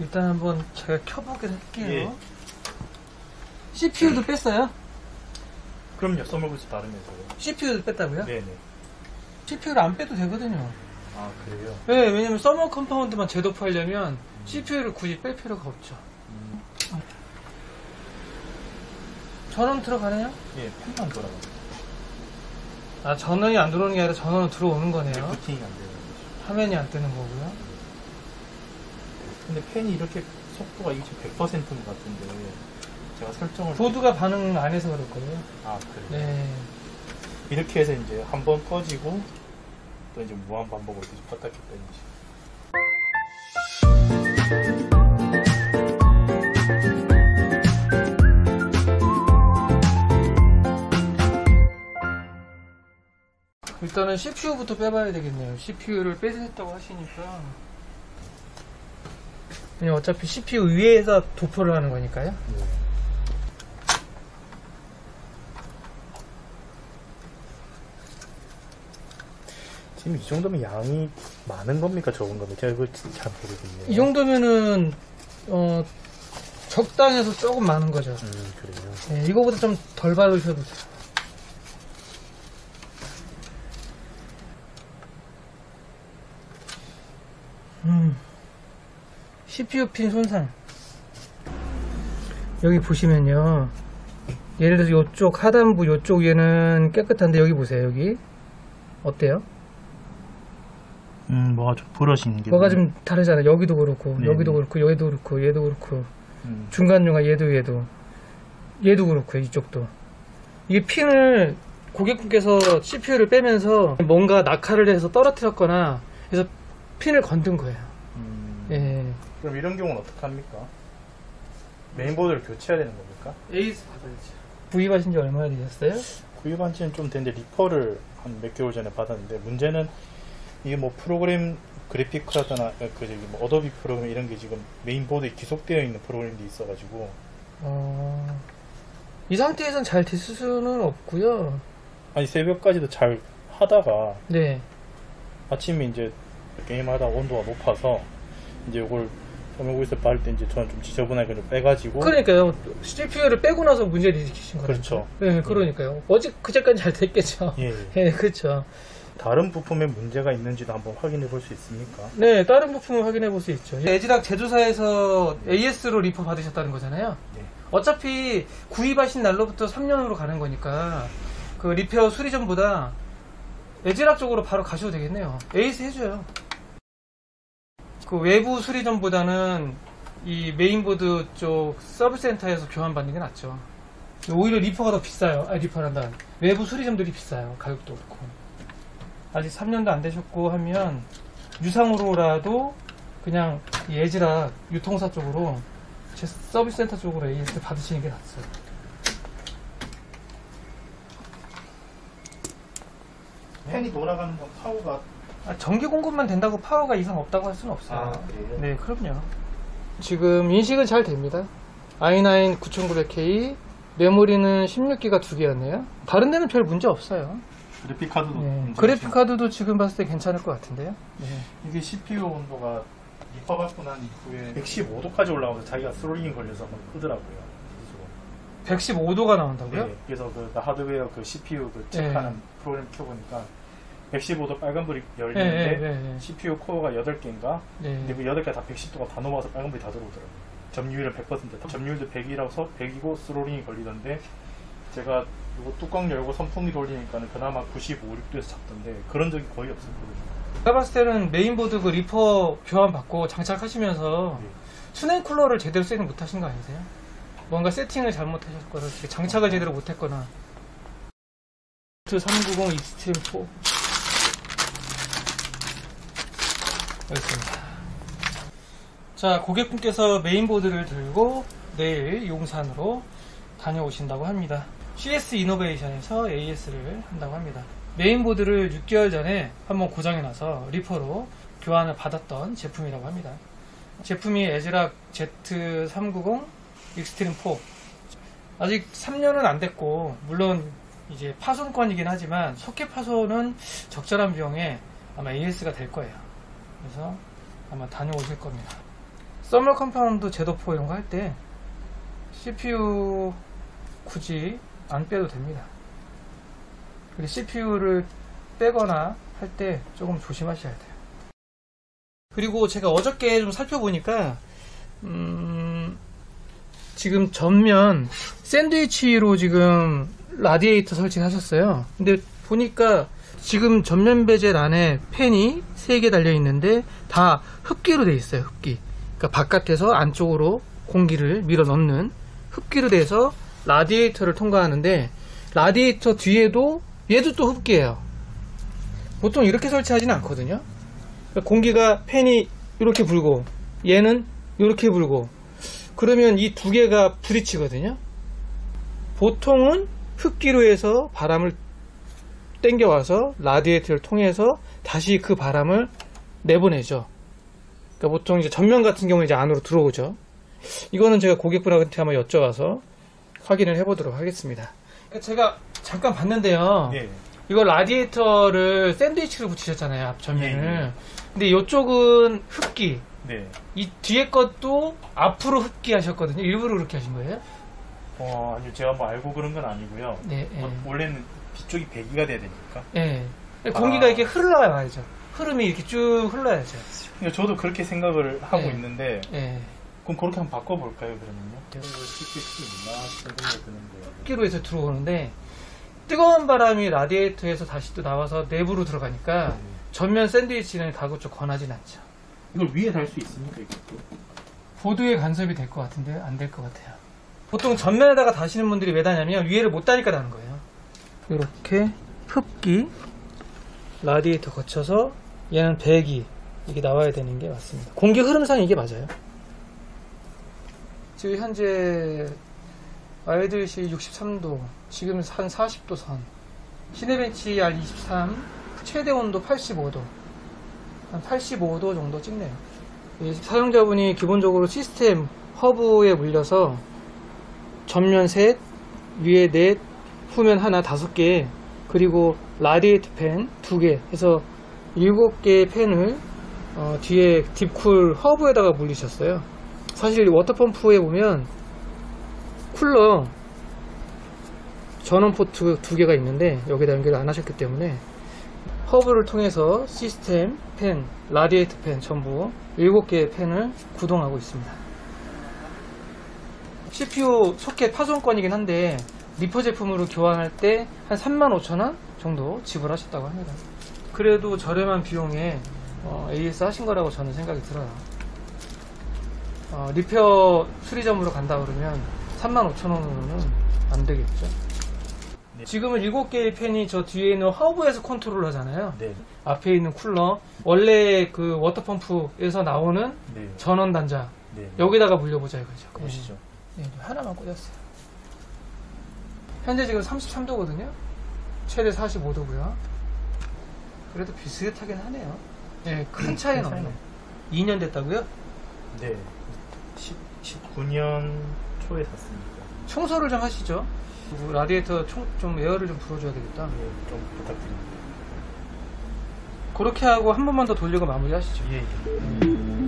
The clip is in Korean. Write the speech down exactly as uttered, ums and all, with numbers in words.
일단 한번 제가 켜보긴 할게요. 예. 씨피유도 뺐어요? 그럼요. 써먹을지 다르면서. 씨피유도 뺐다고요? 네네. 씨피유를 안 빼도 되거든요. 아, 그래요? 네, 왜냐면 서머 컴파운드만 제도파하려면 음. 씨피유를 굳이 뺄 필요가 없죠. 음. 전원 들어가네요? 예, 팬만 돌아가요. 아, 전원이 안 들어오는 게 아니라 전원은 들어오는 거네요. 네, 부팅이 안 되는 거죠. 화면이 안 뜨는 거고요. 근데 팬이 이렇게 속도가 이게 백 퍼센트인 것 같은데 제가 설정을 보드가 반응 안 해서 그럴 거예요. 아, 그래요? 네. 이렇게 해서 이제 한번 꺼지고 또 이제 무한 반복으로 계속 껐다 켰다. 일단은 씨피유부터 빼봐야 되겠네요. 씨피유를 빼셨다고 하시니까 그냥 어차피 씨피유 위에서 도포를 하는 거니까요. 네. 지금 이 정도면 양이 많은 겁니까 적은 겁니까? 제가 이걸 잘 모르겠네요. 이 정도면은 어, 적당해서 조금 많은 거죠. 음, 그래요. 네, 이거보다 좀 덜 받으셔도 돼요. 음. 씨피유 핀 손상. 여기 보시면요. 예를 들어서 이쪽 하단부 이쪽 위에는 깨끗한데 여기 보세요. 여기. 어때요? 음, 뭐가 좀 부러진 게. 뭐가 좀 다르잖아요. 여기도 그렇고, 네네. 여기도 그렇고, 얘도 그렇고, 얘도 그렇고. 음. 중간중간 얘도 얘도. 얘도 그렇고, 이쪽도. 이게 핀을 고객분께서 씨피유를 빼면서 뭔가 낙하를 해서 떨어뜨렸거나 해서 핀을 건든 거예요. 음, 예. 그럼 이런 경우는 어떻게 합니까? 메인보드를 교체해야 되는 겁니까? 에이스 받아야지. 구입하신 지 얼마나 되셨어요? 구입한 지는 좀 됐는데 리퍼를 한 몇 개월 전에 받았는데 문제는 이게 뭐 프로그램 그래픽카드나 그 저기 뭐 어도비 프로그램 이런 게 지금 메인보드에 기속되어 있는 프로그램도 있어가지고 어, 이 상태에선 잘 될 수는 없고요. 아니 새벽까지도 잘 하다가 네. 아침에 이제 게임하다 온도가 높아서 이제 이걸 써먹고서 빠를 때 이제 저는 좀 지저분하게 좀 빼가지고 그러니까요. 씨피유를 빼고 나서 문제를 일으키신 거예요. 그렇죠. 네, 그러니까요. 예. 어제 그제까지 잘 됐겠죠. 예, 예. 네, 그렇죠. 다른 부품에 문제가 있는지도 한번 확인해 볼 수 있습니까? 네, 다른 부품을 확인해 볼 수 있죠. 에즈락 제조사에서 예. 에이에스로 리퍼 받으셨다는 거잖아요. 예. 어차피 구입하신 날로부터 삼 년으로 가는 거니까 그 리페어 수리 전보다 에즈락 쪽으로 바로 가셔도 되겠네요. 에이스 해줘요. 그 외부 수리점보다는 이 메인보드 쪽 서브센터에서 교환받는 게 낫죠. 오히려 리퍼가 더 비싸요. 아, 리퍼란다. 외부 수리점들이 비싸요. 가격도 그렇고. 아직 삼 년도 안 되셨고 하면 유상으로라도 그냥 이 에즈락 유통사 쪽으로 제 서비스센터 쪽으로 에이에스 받으시는 게 낫어요. 팬이 돌아가는 건 파워가 아, 전기 공급만 된다고 파워가 이상 없다고 할 수는 없어요. 아, 그래요? 네, 그럼요. 지금 인식은 잘 됩니다. 아이나인 구천구백 케이 메모리는 십육 기가 두 개였네요. 다른 데는 별 문제 없어요. 그래픽 카드도 네. 그래픽 카드도 지금 봤을 때 괜찮을 것 같은데요. 네. 이게 씨피유 온도가 리퍼 받고 난 이후에 백십오 도까지 올라와서 자기가 스롤링이 걸려서 한번 끄더라고요. 백십오 도가 나온다고요? 네. 그래서 그 하드웨어 그 씨피유 그 체크하는 네. 프로그램 켜보니까 백십오 도 빨간불이 열리는데 네, 네, 네. 씨피유 코어가 여덟 개인가? 네. 근데 그 여덟 개 다 백십 도가 다 넘어와서 빨간불이 다 들어오더라고요. 점유율은 백 퍼센트, 점유율도 백이라서 백이고 스로링이 걸리던데 제가 이거 뚜껑 열고 선풍기 돌리니까 그나마 구십오, 구십육 도에서 잡던데 그런 적이 거의 없었거든요. 제가 봤을 때는 메인보드 그 리퍼 교환받고 장착하시면서 네. 수냉 쿨러를 제대로 세팅 못하신 거 아니세요? 뭔가 세팅을 잘못하셨거나 장착을 제대로 못했거나 삼구공 익스트림 포 알겠습니다. 자, 고객분께서 메인보드를 들고 내일 용산으로 다녀오신다고 합니다. 씨에스 이노베이션에서 에이에스를 한다고 합니다. 메인보드를 육 개월 전에 한번 고장해놔서 리퍼로 교환을 받았던 제품이라고 합니다. 제품이 에즈락 제트 삼구공 익스트림 포. 아직 삼 년은 안 됐고 물론 이제 파손권이긴 하지만 소켓 파손은 적절한 비용에 아마 에이에스가 될 거예요. 그래서 아마 다녀오실 겁니다. 서멀 컴파운드 제도포 이런거 할 때 씨피유 굳이 안 빼도 됩니다. 그리고 씨피유를 빼거나 할 때 조금 조심하셔야 돼요. 그리고 제가 어저께 좀 살펴보니까 음 지금 전면 샌드위치로 지금 라디에이터 설치하셨어요. 근데 보니까 지금 전면 베젤 안에 팬이 세 개 달려있는데 다 흡기로 되어 있어요. 흡기. 그러니까 바깥에서 안쪽으로 공기를 밀어 넣는 흡기로 돼서 라디에이터를 통과하는데, 라디에이터 뒤에도 얘도 또 흡기예요. 보통 이렇게 설치하지는 않거든요. 그러니까 공기가 팬이 이렇게 불고 얘는 이렇게 불고 그러면 이 두 개가 부딪히거든요. 보통은 흡기로 해서 바람을 땡겨와서 라디에이터를 통해서 다시 그 바람을 내보내죠. 그러니까 보통 이제 전면 같은 경우는 이제 안으로 들어오죠. 이거는 제가 고객분한테 한번 여쭤봐서 확인을 해보도록 하겠습니다. 제가 잠깐 봤는데요. 네. 이거 라디에이터를 샌드위치로 붙이셨잖아요, 앞 전면을. 네, 네. 근데 이쪽은 흡기. 네. 이 뒤에 것도 앞으로 흡기 하셨거든요. 일부러 그렇게 하신 거예요? 어, 아니요. 제가 뭐 알고 그런 건 아니고요. 네, 네. 원래는 뒤쪽이 배기가 돼야 되니까. 네. 공기가 아. 이렇게 흘러야 말이죠. 흐름이 이렇게 쭉 흘러야죠. 그러니까 저도 그렇게 생각을 하고 네. 있는데. 네. 그럼 그렇게 한번 바꿔볼까요, 그러면요? 흡기로 해서 들어오는데 뜨거운 바람이 라디에이터에서 다시 또 나와서 내부로 들어가니까 네. 전면 샌드위치는 가구 쪽 권하진 않죠. 이걸 위에 달 수 있습니까? 이것도? 보드에 간섭이 될 것 같은데 안 될 것 같아요. 보통 전면에다가 다시는 분들이 왜 다냐면 위에를 못 다니까 다는 거예요. 이렇게 흡기, 라디에이터 거쳐서 얘는 배기, 이게 나와야 되는 게 맞습니다. 공기 흐름상 이게 맞아요. 지금 현재 아이들시 육십삼 도, 지금 한 사십 도 선, 시네벤치 알 이십삼, 최대 온도 팔십오 도, 한 팔십오 도 정도 찍네요. 사용자분이 기본적으로 시스템 허브에 물려서 전면 셋, 위에 넷, 후면 하나 다섯 개, 그리고 라디에이터 팬 두 개 해서 일곱 개의 팬을 어, 뒤에 딥쿨 허브에다가 물리셨어요. 사실 워터펌프에 보면 쿨러 전원 포트 두 개가 있는데 여기다 연결을 안 하셨기 때문에 허브를 통해서 시스템 팬, 라디에이터 팬 전부 일곱 개의 팬을 구동하고 있습니다. 씨피유 소켓 파손권이긴 한데. 리퍼 제품으로 교환할 때 한 삼만 오천 원 정도 지불하셨다고 합니다. 그래도 저렴한 비용에 어, 에이에스 하신 거라고 저는 생각이 들어요. 어, 리페어 수리점으로 간다 그러면 삼만 오천 원으로는 안 되겠죠. 네. 지금은 일곱 개의 팬이 저 뒤에 있는 허브에서 컨트롤 하잖아요. 네. 앞에 있는 쿨러, 원래 그 워터펌프에서 나오는 네. 전원 단자 네. 여기다가 물려보자 이거죠. 보시죠. 네. 네, 하나만 꽂았어요. 현재 지금 삼십삼 도거든요. 최대 사십오 도고요. 그래도 비슷하긴 하네요. 네, 큰 차이는 없네요. 이 년 됐다고요? 네, 십구 년 초에 샀습니다. 청소를 좀 하시죠. 라디에이터 총, 좀 에어를 좀 불어줘야 되겠다. 네, 좀 부탁드립니다. 그렇게 하고 한 번만 더 돌리고 마무리하시죠. 예, 예. 네.